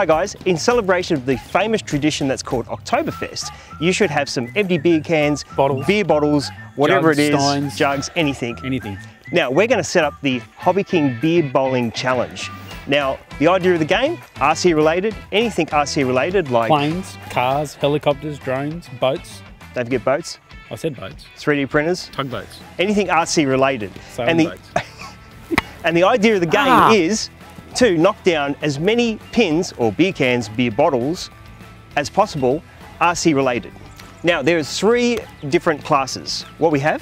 Hi guys, in celebration of the famous tradition that's called Oktoberfest, you should have some empty beer cans, beer bottles, whatever it is, steins, jugs, anything. Anything. Now we're going to set up the HobbyKing Beer Bowling Challenge. Now the idea of the game, RC related, anything RC related like planes, cars, helicopters, drones, boats. Don't forget boats. I said boats. 3D printers. Tugboats. Anything RC related. Sailboats. And the idea of the game is to knock down as many pins or beer cans, beer bottles as possible, RC related. Now there's three different classes. What we have?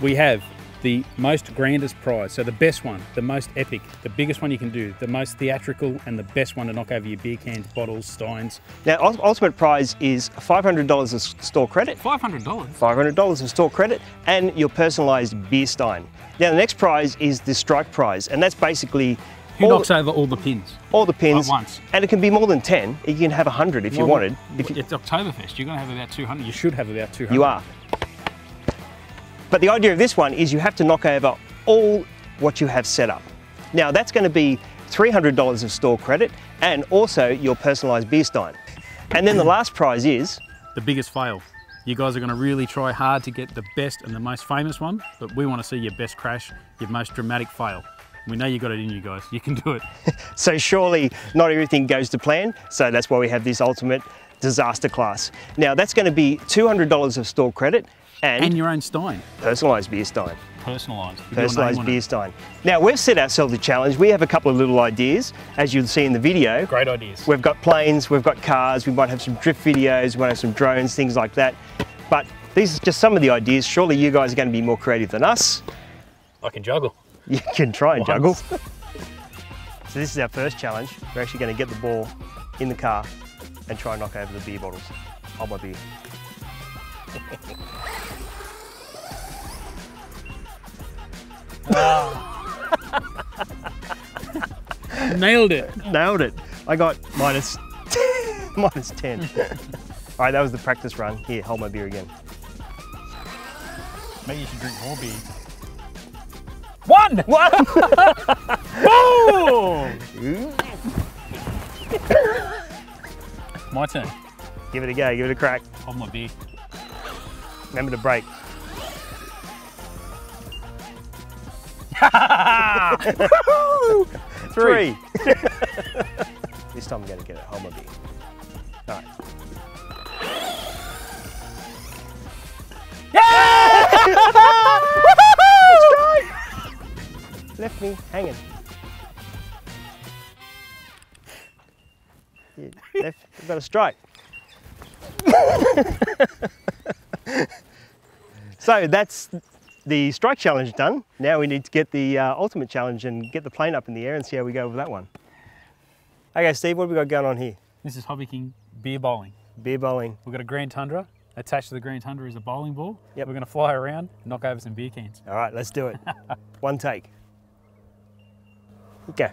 We have the most grandest prize, so the best one, the most epic, the biggest one you can do, the most theatrical and the best one to knock over your beer cans, bottles, steins. Now ultimate prize is $500 of store credit. $500? $500 of store credit and your personalised beer stein. Now the next prize is the strike prize, and that's basically who knocks over all the pins? All the pins. At once. And it can be more than 10. You can have 100 if you wanted. If it's Oktoberfest. You're going to have about 200. You should have about 200. You are. But the idea of this one is you have to knock over all what you have set up. Now that's going to be $300 of store credit and also your personalised beer stein. And then the last prize is the biggest fail. You guys are going to really try hard to get the best and the most famous one, but we want to see your best crash, your most dramatic fail. We know you got it in you guys, you can do it. So surely not everything goes to plan, so that's why we have this ultimate disaster class. Now that's going to be $200 of store credit and your own stein. Personalised beer stein. Personalised beer stein. Now we've set ourselves a challenge. We have a couple of little ideas, as you'll see in the video. Great ideas. We've got planes, we've got cars, we might have some drift videos, we might have some drones, things like that. But these are just some of the ideas. Surely you guys are going to be more creative than us. I can juggle. You can try and juggle. So this is our first challenge. We're actually going to get the ball in the car and try and knock over the beer bottles. Oh my beer. Nailed it. Nailed it. I got minus 10. All right, that was the practice run. Here, hold my beer again. Maybe you should drink more beer. One! One! Boom! My turn. Give it a go, give it a crack. Hold my beer. Remember to break. Three. This time I'm going to get it. Hold my beer. All right. Yeah! Left me hanging. Yeah, left, I've got a strike. So that's the strike challenge done. Now we need to get the ultimate challenge and get the plane up in the air and see how we go with that one. Okay, Steve, what have we got going on here? This is HobbyKing beer bowling. Beer bowling. We've got a Grand Tundra. Attached to the Grand Tundra is a bowling ball. Yep. We're going to fly around and knock over some beer cans. All right, let's do it. One take. Go. Here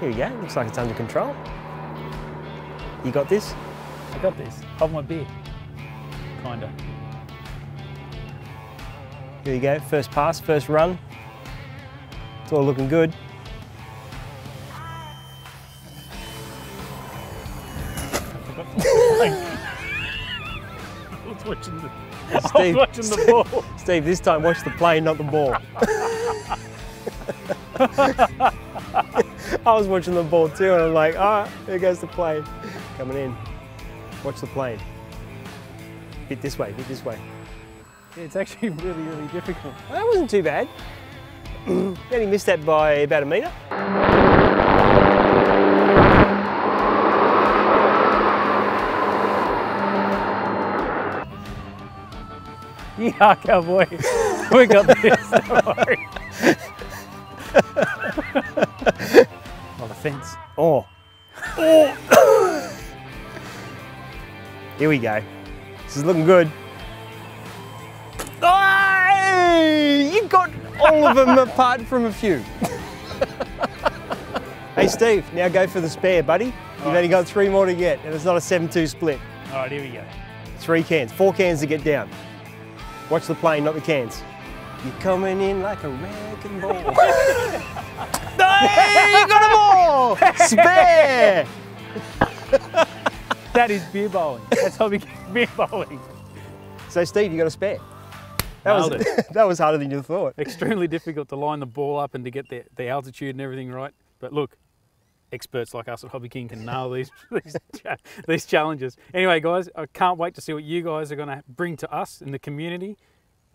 we go, looks like it's under control. You got this? I got this. Hold my beer. Kinda. Here we go, first pass, first run. It's all looking good. Watching the ball. Steve, this time watch the plane, not the ball. I was watching the ball too, and I'm like, ah, there goes the plane. Coming in. Watch the plane. Bit this way, bit this way. Yeah, it's actually really, really difficult. Well, that wasn't too bad. Only missed that by about a metre. Yeah, cowboy. We got this, don't worry. Oh, the fence. Oh. Oh. Here we go. This is looking good. Oh, you got all of them apart from a few. Hey, Steve, now go for the spare, buddy. You've only got three more to get, and it's not a 7-2 split. All right, here we go. Four cans to get down. Watch the plane, not the cans. You're coming in like a wrecking ball. Hey, you got a ball! Spare! That is beer bowling. That's HobbyKing beer bowling. So Steve, you got a spare. That was harder than you thought. Extremely difficult to line the ball up and to get the altitude and everything right. But look, experts like us at HobbyKing can nail these challenges. Anyway, guys, I can't wait to see what you guys are going to bring to us in the community.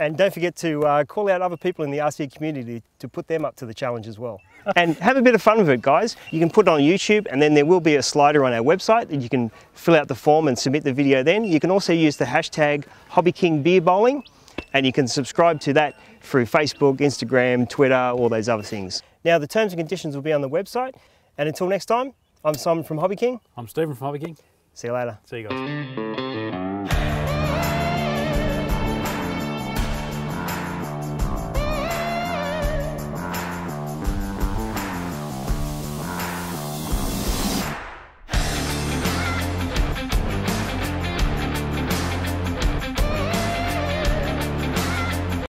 And don't forget to call out other people in the RC community to put them up to the challenge as well. And have a bit of fun with it, guys. You can put it on YouTube, and then there will be a slider on our website that you can fill out the form and submit the video then. You can also use the hashtag HobbyKingBeerBowling, and you can subscribe to that through Facebook, Instagram, Twitter, all those other things. Now, the terms and conditions will be on the website. And until next time, I'm Simon from HobbyKing. I'm Stephen from HobbyKing. See you later. See you guys.